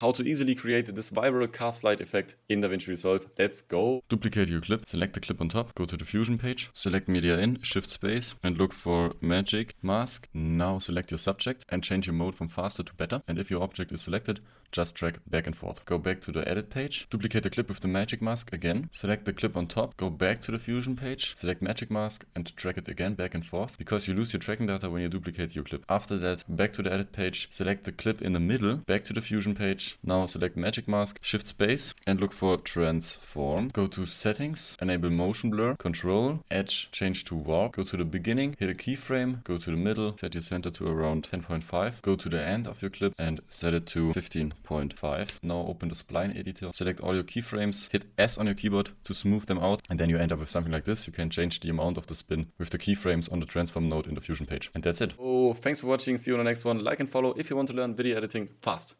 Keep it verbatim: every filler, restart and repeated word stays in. how to easily create this viral cast light effect in DaVinci Resolve. Let's go. Duplicate your clip, select the clip on top, go to the Fusion page, select Media in, Shift Space and look for Magic Mask. Now select your subject and change your mode from faster to better. And if your object is selected, just drag back and forth. Go back to the edit page, duplicate the clip with the Magic Mask again, select the clip on top, go back to the Fusion page, select Magic Mask and drag it again back and forth, because you lose your tracking data when you duplicate your clip. After that, back to the edit page, select the clip in the middle, back to the Fusion page, now select Magic Mask, Shift Space and look for Transform. Go to Settings, enable Motion Blur, Control, Edge, change to Warp, go to the beginning, hit a keyframe, go to the middle, set your center to around ten point five, go to the end of your clip and set it to fifteen point five. Now open the Spline editor, select all your keyframes, hit S on your keyboard to smooth them out, and then you end up with something like this. You can change the amount of the spin with the keyframes on the transform node in the Fusion page. And that's it. Oh, thanks for watching. See you on the next one. Like and follow if you want to learn video editing fast.